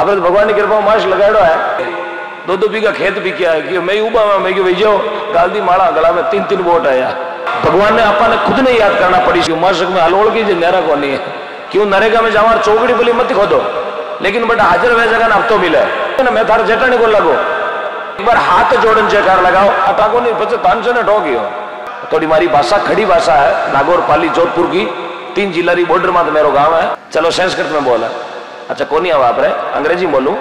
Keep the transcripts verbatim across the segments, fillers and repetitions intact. आपने तो भगवान की कृपा मास्क लगाड़ो है, दो दो बीघा खेत भी किया है कि मैं उबा मैं कि भेजो गाल दी माड़ा गला में तीन तीन वोट आया। भगवान ने आपने खुद ने याद करना पड़ी थी मास्क में हलोड़ की नहरा को नहीं है क्यों नरेगा में जावा चौकड़ी बोली मत खोदो लेकिन बट हाजिर वह जगह आप तो मिले ना मैं थार जेठाने को लगो एक बार हाथ जोड़न जयकार लगाओ अटाको नहीं बच्चे तानसे ने ठोकी हो। थोड़ी मारी भाषा खड़ी भाषा है नागौर पाली जोधपुर की तीन जिला री बॉर्डर में मेरो गांव है। चलो संस्कृत में बोला अच्छा कोनी आवा आपरे अंग्रेजी बोलू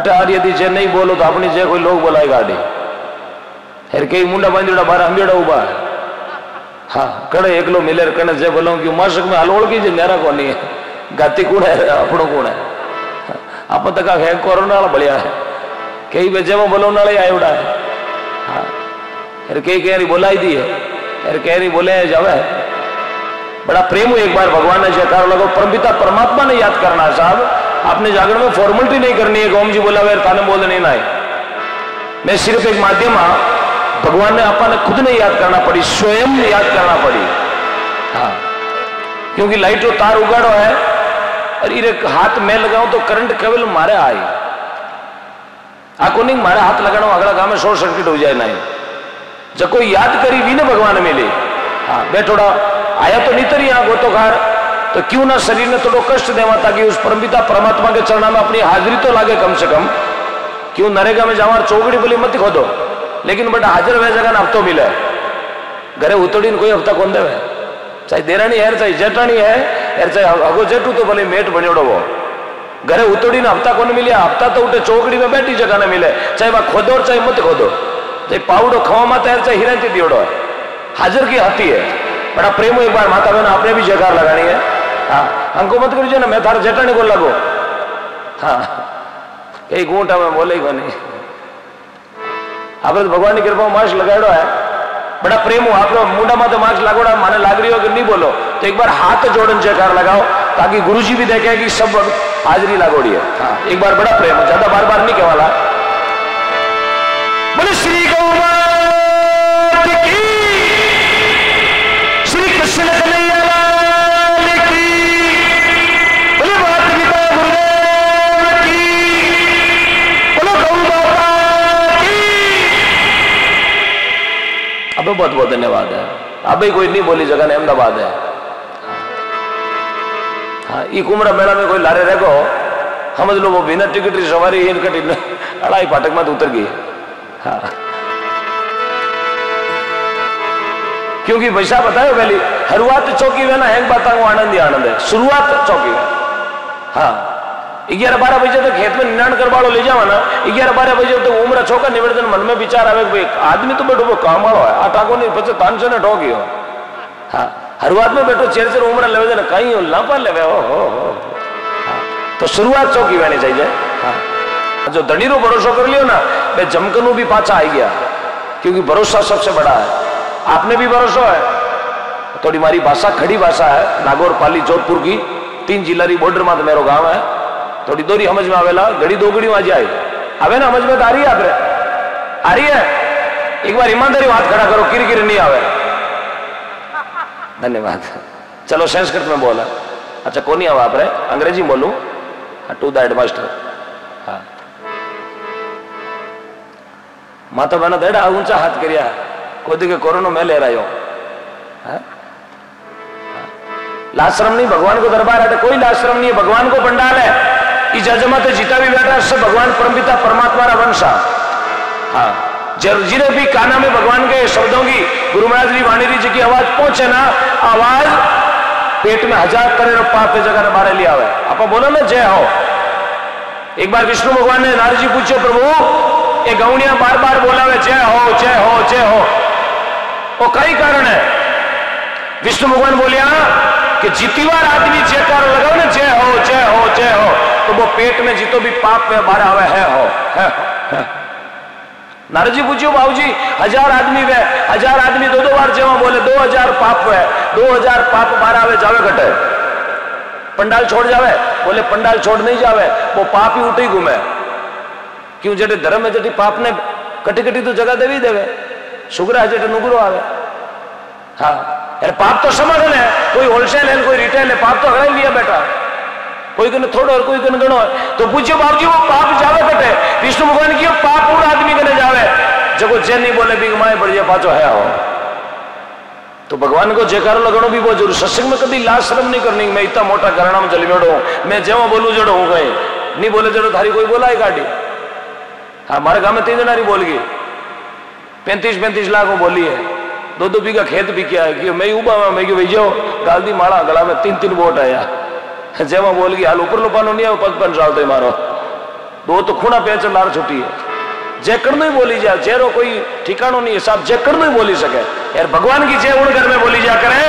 अट आर यदि जे नहीं बोलो तो अपनी जे कोई लोग बोलाएगा आडी हेर कई मुंडा बांधीड़ा बारह हमेड़ा उबा हाँ कड़े एकलो मिलेर कने जे बोलो कि माशक में हलोड़ की जे नेरा कोनी है गाती कौन है अपनो कौन है आप तक है कोरोना वाला बढ़िया है कई बेजे वो बोलो नाले आए उड़ा है हाँ अरे कई कह रही बोलाई दी है अरे कह रही बोले जब है बड़ा प्रेम एक बार भगवान ने जयकार लगा परमपिता परमात्मा ने याद करना साहब आपने जागरण में फॉर्मेलिटी नहीं करनी है ओम जी बोला वे ताने बोल नहीं ना मैं सिर्फ एक माध्यम हाँ भगवान ने अपने खुद ने याद करना पड़ी स्वयं याद करना पड़ी हाँ क्योंकि लाइट तो तार उगाड़ो है और इरे हाथ मैं लगाऊं तो करंट केवल मारे आई आको नहीं मारे हाथ लगाना अगला गांव में शॉर्ट सर्किट हो जाए ना जब कोई याद करी भी ना भगवान मिले हाँ बैठोड़ा आया तो नितर यहाँ गो तो घर तो क्यों ना शरीर ने थोड़ा कष्ट देवा ताकि उस परमपिता परमात्मा के चरणा में अपनी हाजिरी तो लागे कम से कम क्यों नरेगा में जावा चौकड़ी बोली मत खोदो लेकिन बट हाजिर वह जगह ना हफ्तों मिले घरे उतड़ी कोई हफ्ता कौन दे चाहे देरानी है चाहे जेठानी है यार चाहे अगो जेठू तो भले मेट बनियोड़ो वो घरे उतड़ी ना हफ्ता कौन मिले हफ्ता तो उठे चौकड़ी में बैठी जगह ना मिले चाहे वह खोदो और चाहे मत खोदो चाहे पाउडो खवा माता है चाहे हिरांची दियोड़ो है हाजिर की हती है बड़ा प्रेम एक बार माता बहन आपने भी जयकार लगानी है हाँ हमको मत करो ना मैं थारा जेठानी को लगो हाँ कई घूंटा में बोले ही नहीं आपने तो भगवान की कृपा मास्क लगाड़ो है बड़ा प्रेम हो आप लोग मुंडा माता मास्क लागोड़ा माने लाग रही हो कि नहीं बोलो तो एक बार हाथ जोड़न जयकार लगाओ ताकि गुरुजी भी देखे कि सब वक्त हाजरी लागोड़ी है हाँ एक बार बड़ा प्रेम ज्यादा बार बार नहीं कहवाला बोले श्री गौ माता की श्री कृष्ण कन्हैया अबे बहुत बहुत धन्यवाद है अबे कोई नहीं बोली जगह ने अहमदाबाद है हाँ ये कुमरा मेला में कोई लारे रखो हम लोग वो बिना टिकट की सवारी इनका अड़ाई फाटक में उतर गई हाँ क्योंकि वैसा बताया पहले हरुआत चौकी में ना एक बात आनंद ही आनंद है शुरुआत चौकी में हाँ ग्यारह बारह बजे तक खेत में निनाण करवा लो ले जावा ना ग्यारह बारह बजे तक उम्र छोका निवेदन मन में विचार आवे आदमी तो बैठो काम वालों है आ टाको नहीं बच्चे तानसे ने ठोकी हो हाँ हर बात में बैठो चेर चेर उम्र लेवे कहीं हो लापा लेवे हो, हो, हो। हाँ। तो शुरुआत चौकी होनी चाहिए हाँ जो धनी रो भरोसा कर लियो ना मैं जमकनू भी पाचा आ गया क्योंकि भरोसा सबसे बड़ा है आपने भी भरोसा है थोड़ी मारी भाषा खड़ी भाषा है नागौर पाली जोधपुर की तीन जिला री बॉर्डर में मेरो गांव है थोड़ी दूरी समझ में आवेला घड़ी दो घड़ी आज आई आवे ना समझ में आ रही है आप आ रही है एक बार ईमानदारी बात खड़ा करो किर किर नहीं आवे धन्यवाद। चलो संस्कृत में बोला अच्छा कोनी आवा आप अंग्रेजी बोलू टू द हेडमास्टर हाँ माता बहना देड़ा ऊंचा हाथ करिया कोदी के कोरोना में ले रहा हूं लाश्रम नहीं भगवान को दरबार है कोई लाश्रम नहीं है भगवान को पंडाल है जजमाते जीता भी बैठा सब भगवान परमपिता परमात्मा रा वंश हाँ जिन्हें भी काना में भगवान के शब्दों की गुरु महाराज जी वाणी जी की आवाज पहुंचे ना आवाज पेट में हजार करेड़ पाप है जगह हमारे लिए आवे आप बोलो ना जय हो। एक बार विष्णु भगवान ने नारद जी पूछे प्रभु ये गौणिया बार बार बोलावे जय हो जय हो जय हो वो कई कारण है। विष्णु भगवान बोलिया कि जीतीवार आदमी जयकार लगाओ ना जय हो जय हो जय हो तो वो पेट में जीतो भी पाप में भरा हुआ है हो, है, है। नारद जी पूछियो बाबू जी हजार आदमी वे हजार आदमी दो दो बार जेवा बोले दो हजार पाप हुए दो हजार पाप भरा हुए जावे घटे पंडाल छोड़ जावे बोले पंडाल छोड़ नहीं जावे वो पाप ही उठे ही घूमे क्यों जेटे धर्म है जेटी पाप ने कटी कटी तो जगह देवी देवे सुगरा है जेटे नुगरो आवे हाँ यार पाप तो समाधान है कोई होलसेल है कोई रिटेल है पाप तो हर लिया बेटा कोई कने थोड़ो और कोई कने घणो है। तो पूछे बाबूजी वो पाप जावे कटे? विष्णु भगवान की पाप पूरा आदमी कने जावे जको जे नहीं बोले बिग माए पड़ जाए पाचो है हो। तो भगवान को जयकारो लगनो भी बहुत जरूर। सत्संग में कभी लाज शर्म नहीं करनी। मैं इतना मोटा घराना में जलवेड़ो हूं, मैं जेव बोलू जड़ो हूं, गए नहीं बोले जड़ो थारी कोई बोला है गाड़ी। हमारे गांव में तीन जनारी बोल गई, पैंतीस पैंतीस लाख में बोली है, दो दो बीघा खेत भी किया है कि मैं उबा मैं कि भाई जाओ डाल दी माड़ा गला में तीन तीन वोट आया। जयमा बोल गई हाल ऊपर लोपानो नहीं है पचपन साल तो मारो दो तो खूणा पेचन लार छुट्टी है। जयकर नहीं बोली जाए, जयरो कोई ठिकानो नहीं है साहब, जयकर नहीं बोली सके यार। भगवान की जय उन घर में बोली जा करे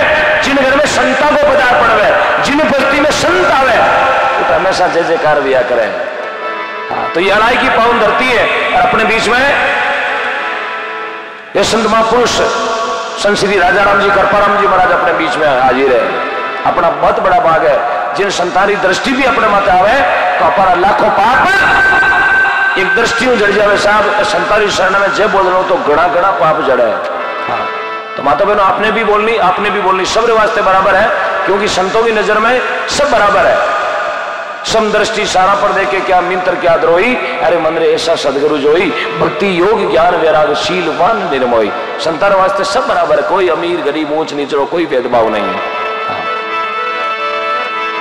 जिन घर में संता को पदार पड़वे, जिन बस्ती में संत आवे तो हमेशा जय जयकार भी आ करे। हाँ, तो ये अलाई की पावन धरती है और अपने बीच में ये संत महापुरुष संत श्री राजा राम जी कृपाराम जी महाराज अपने बीच में हाजिर है। अपना बहुत बड़ा भाग है। जिन संतानी दृष्टि भी अपने माता आवे तो अपना लाखों पाप एक दृष्टियों जड़ जावे साहब। संतारी शरण में जय बोल रहा हूं तो घड़ा घड़ा पाप जड़े। हाँ। तो माता बहनों आपने भी बोलनी आपने भी बोलनी सब वास्ते बराबर है, क्योंकि संतों की नजर में सब बराबर है। सम दृष्टि सारा पर देखे क्या मिंत्र क्या द्रोही, अरे मन रे ऐसा सदगुरु जोई, भक्ति योग ज्ञान वैराग शीलवान निर्मोही। संतान वास्ते सब बराबर है, कोई अमीर गरीब ऊंच नीचो कोई भेदभाव नहीं है। हाँ।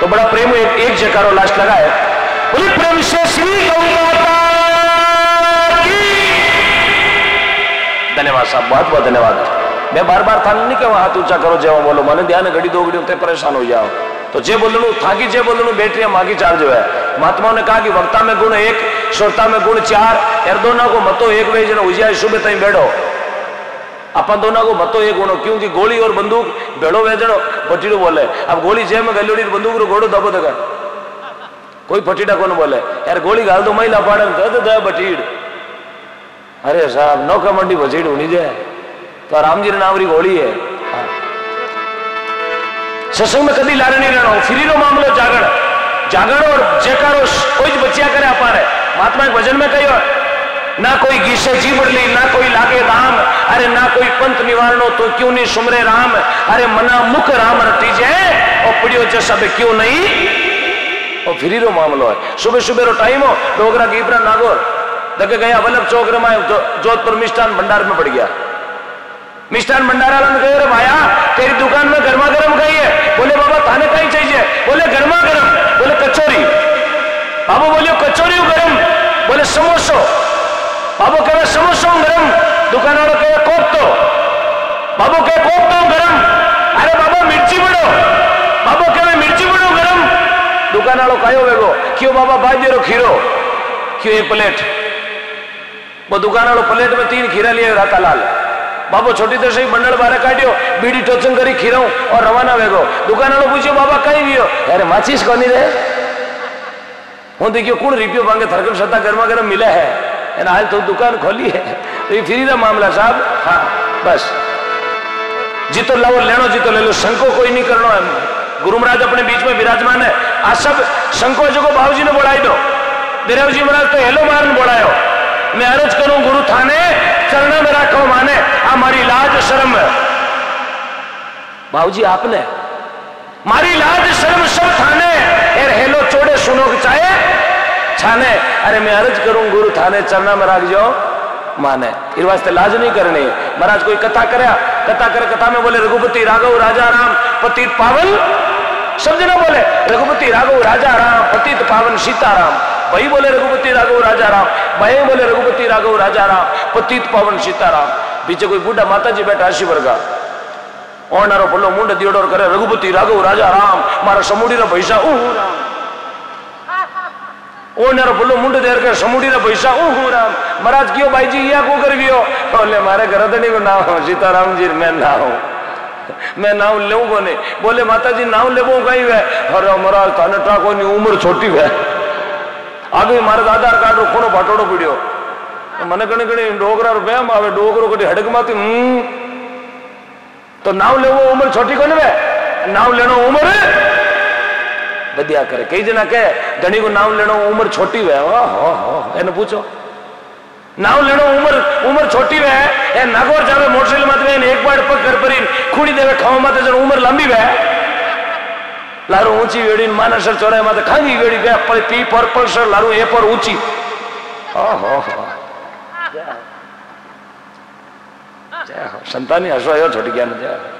तो बड़ा प्रेम एक, एक जयकारो लास्ट लगा है प्रेम से धन्यवाद साहब, बहुत बहुत धन्यवाद। मैं बार बार थाने नहीं कहूँ हाथ ऊंचा करो जय बोलो, मैंने ध्यान घड़ी दो घड़ी होते परेशान हो जाओ तो जय बोल लू थाकी जय बोल लू बैटरियां मांगी चार्ज है। महात्माओं ने कहा कि वक्ता में गुण एक, श्रोता में गुण चार, यार दोनों को मतो एक वे जना उजिया सुबह तई बैठो। अपन दोनों को मतो एक गुणो, क्योंकि गोली और बंदूक भेड़ो वेजड़ो भटीड़ो बोले। अब गोली जय में गलोड़ी बंदूक रो घोड़ो दबो दगा कोई फटीडा कौन बोले यार। गोली घाल दो महिला पाड़े दे भटीड़, अरे साहब नौका मंडी बजेट होनी जाए तो राम जी ने नावरी गोली है। हाँ। सत्संग में कभी लारे नहीं रहना, फ्री रो मामलो जागरण जागरण और जयकारो कोई बचिया करे अपा रहे। महात्मा एक भजन में कहियो ना कोई गीसे जीवड़ली ना कोई लागे राम, अरे ना कोई पंथ निवारणो तो क्यों नहीं सुमरे राम, अरे मना मुख राम रटी जाए और पिड़ियो जैसा क्यों नहीं। और फ्री रो मामलो है, सुबह सुबह रो टाइम हो डोगरा गीबरा नागौर लगे गया वल्लभ चौक रे जोधपुर मिष्ठान भंडार में पड़ गया। मिष्ठान भंडार वाला ने कहे भाया तेरी दुकान में गर्मा गर्म गई है, बोले बाबा थाने कहीं चाहिए, बोले गर्मा गर्म, बोले कचौरी, बाबू बोले कचौरी गर्म, बोले समोसो, बाबू कहे समोसो गर्म, दुकान वाला कहे कोफ्तो, बाबू कहे कोफ्तो गर्म, अरे बाबा मिर्ची बड़ो, बाबू कहे मिर्ची बड़ो गर्म, दुकान वालों कहो वेगो क्यों बाबा बाजरो खीरो क्यों एक प्लेट, वो दुकान वालों प्लेट में तीन खीरा लिए राता लाल, बाबो छोटी तो सही बंडल बारे काटियो बीड़ी टोचन करी खीरा और रवाना वेगो। दुकान वालों पूछियो बाबा कहीं भी हो, अरे माचिस कौन रहे हूं देखियो कौन रिपियो मांगे थरकम सत्ता गर्मा गर्म मिला है ना आज तो दुकान खोली है। तो ये फ्री का मामला साहब। हाँ बस जी तो लाओ लेनो जी तो ले लो, शंको कोई नहीं करना है। गुरु महाराज अपने बीच में विराजमान है। आज सब शंको जो को बाबू जी ने बोलाई दो देव जी महाराज तो हेलो मारन बोलायो। मैं अर्ज करूं गुरु थाने चरणा में राखो माने हमारी लाज शर्म। भाऊजी आपने मारी लाज शर्म सब थाने एर हेलो चोड़े सुनो चाहे छाने। अरे मैं अर्ज करूं गुरु थाने चरणा में राख जाओ माने। इस वास्ते लाज नहीं करनी। महाराज कोई कथा करे कथा करे कथा में बोले रघुपति राघव राजा राम पतित पावन। सब जना बोले रघुपति राघव राजा राम पतित पावन सीताराम। भाई बोले रघुपति राघव राजा राम, भाई बोले रघुपति राघव राजा राम पतित पावन सीताराम। पीछे कोई बूढ़ा माता जी बैठा आशी वर्गा ओनारो बोलो मुंड दियोडोर करे रघुपति राघव राजा राम मारा समुड़ी रा पैसा ओ राम ओनारो बोलो मुंड देर के समुड़ी रा पैसा ओ राम। महाराज क्यों भाई जी या को करवियो बोले मारे घरदनी को नाम सीताराम जी मैं ना हूं मैं नाव लेऊ कोने। बोले माता जी नाव लेबो कई वे अरे महाराज थाने टाको नी उम्र छोटी वे आगे मारे आधार कार्ड रो खूणो फाटोड़ो पीड़ियो मने गणी गणी डोगरा रो बेम आवे डोगरो कटी हडक माती तो नाव लेवो उम्र छोटी कोनी वे नाव लेनो उम्र बदिया करे। कई जना कहे धणी को नाव लेनो उम्र छोटी वे ओ हो हो एने पूछो नाव लेनो उम्र उम्र छोटी वे ए नागौर जावे मोटरसाइकिल माते एक बार पग कर परी खूणी देवे खावा माते जण उम्र लंबी वे लारू ऊंची वेड़ी मानसर चौराहे में खांगी वेड़ी गया पी पर पल्सर लारू ए पर ऊंची। संतानी हसो छोटी ज्ञान।